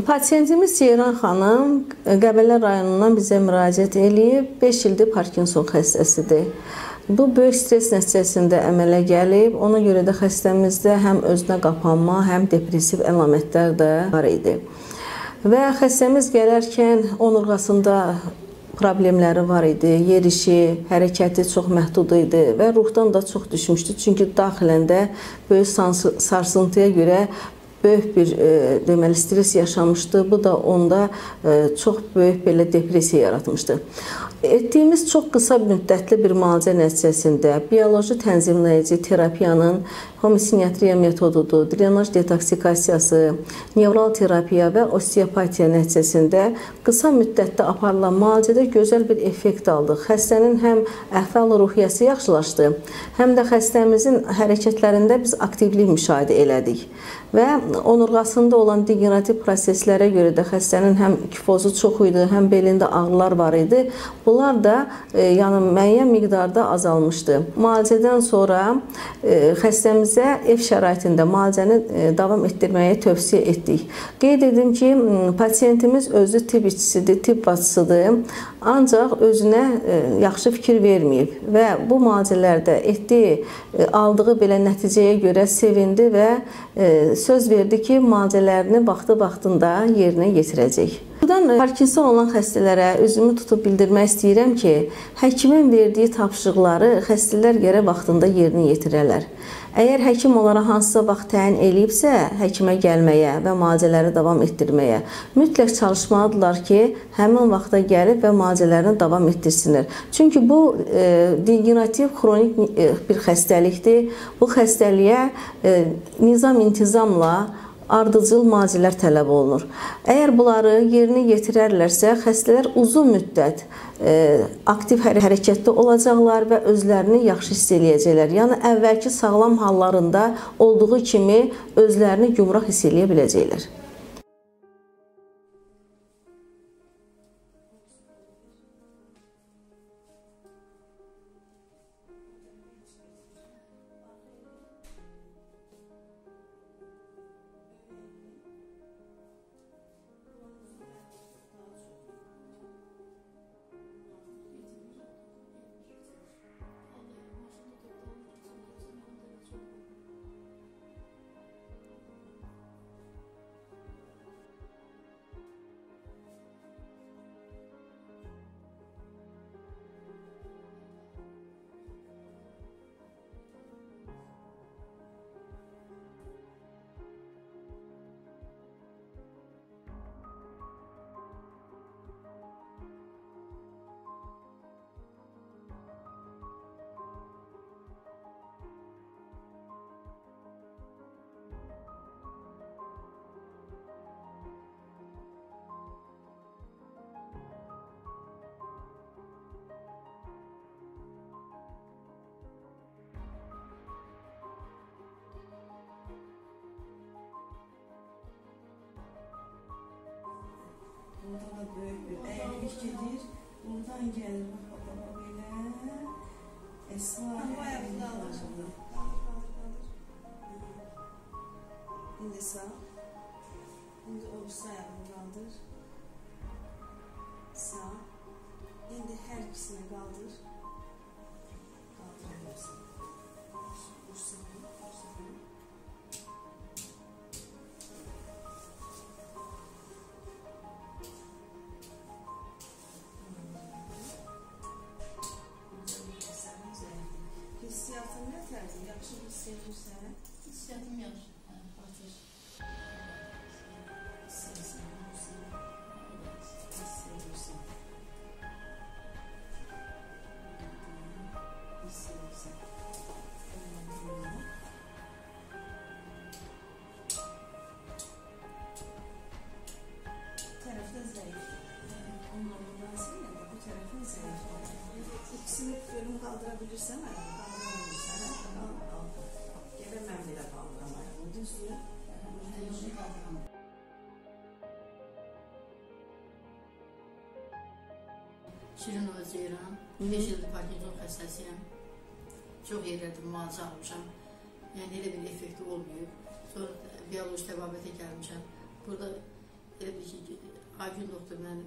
Pasiyentimiz Seyran xanım Qəbələ rayonundan bizə müraciət edib, 5 ildir Parkinson xəstəsidir. Bu böyük stres nəticəsində əmələ gəlib, ona görə də xəstəmizdə həm özünə qapanma, həm depressiv əlamətlər də var idi. Və xəstəmiz gələrkən onurğasında problemləri var idi, yerişi, hərəkəti çox məhdud idi və ruhdan da çox düşmüşdü. Çünki daxiləndə böyük sarsıntıya görə böyük bir deməli stres yaşamışdı. Bu da onda çox böyük belə depressiya yaratmışdı. Etdiyimiz çox qısa müddətli bir müalicə nəticəsində bioloji tənzimləyici terapiyanın homosinetriya metodudur, drenaj detoksikasiyası, nevral terapiya və osteopatiya nəticəsində qısa müddətdə aparılan müalicədə gözəl bir effekt aldıq. Xəstənin həm əhval-ruhiyyəsi yaxşılaşdı, həm də xəstəmizin hərəkətlərində biz aktivlik müşahidə elədik və onurğasında olan degenerativ proseslərə görə də xəstənin həm kifozu çox idi, həm belində ağrılar var idi. Bunlar da yəni müəyyən miqdarda azalmışdı. Müalicədən sonra xəstəmizə ev şəraitində müalicəni davam etdirməyi tövsiyə etdik. Qeyd edim ki, pasiyentimiz özü tibb işçisidir, tibb bacısıdır, ancaq özünə yaxşı fikir verməyib və bu müalicələrdə aldığı belə nəticəyə görə sevindi və söz verdi ki, müalicələrini vaxtı-vaxtında yerinə yetirəcək. Buradan Parkinson olan xəstələrə üzümü tutub bildirmək istəyirəm ki, həkimin verdiyi tapşırıqları xəstələr gərək vaxtında yerinə yetirələr. Əgər həkim onlara hansısa vaxt təyin edibsə, həkimə gəlməyə və müalicələri davam etdirməyə mütləq çalışmalıdırlar ki, həmin vaxta gəlib və müalicələrini davam etdirsinlər. Çünki bu degenerativ xronik bir xəstəlikdir. Bu xəstəliyə nizam-intizamla ardıcıl müalicələr tələb olunur. Əgər bunları yerinə yetirərlərsə, xəstələr uzun müddət aktiv hərəkətdə olacaqlar və özlərini yaxşı hiss eləyəcəklər. Yəni, əvvəlki sağlam hallarında olduğu kimi özlərini gümrah hiss eləyə biləcəklər. Orada da böyük bir dəyərlik gedir. Buradan gəlir, bax, adama belə. Əsrarı ayaqda alacaqlar. İndi sağ. İndi orta ayaqda qaldır. Sağ. İndi hər ikisini qaldır. Qaldırılmasın. Bursun. Hissiyatım yaxşı, batır. Hissiyatım olsun, hissiyatım olsun. Hissiyatım olsun. Bu tərəfdə zəif. Ondan münasil ya da bu tərəfin zəif. İkisini bölüm qaldıra bilirsən, qaldıra bilirsən, qaldır. Mən belə qaldıramayım, düzdür? Düzdür, qaldıramayım. Şirin oğlu Seyran, 5 ildir Parkinson xəstəsiyəm. Çox yerlərdə müalicə almışam. Yəni, elə bir effekti olmayıb. Sonra bioloji təbabətə gəlmişəm. Burada Elə bir ki, Aygün doktor məni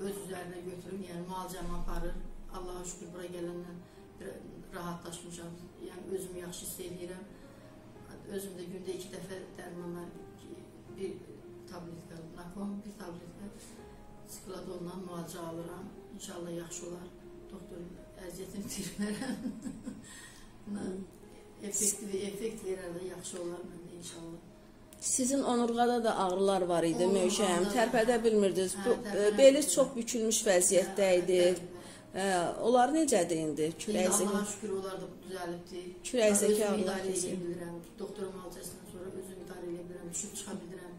öz üzərinə götürüb, yəni müalicəmi aparır. Allaha şükür, bura gələndən rahatlaşmışam, yəni özümü yaxşı hiss edirəm. Özüm də gündə 2 dəfə dərmanla bir tabletka, narkom bir tabletka sikladonla müalicə alıram. İnşallah yaxşı olar. Doktorun əziyyətini bitirmərəm. Effekt verər də yaxşı olar məndə inşallah. Sizin onurğada da ağrılar var idi, Möşəyəm. Tərpədə bilmirdiniz. Beli çox bükülmüş vəziyyətdə idi. Onlar necədir indi? Allaha şükür, onlar da düzəlibdir. Kürək zəki ağrılar. Özüm idarə edə bilirəm. Doktorum müalicəsindən sonra özüm idarə edə bilirəm. Düşüb çıxa bilirəm.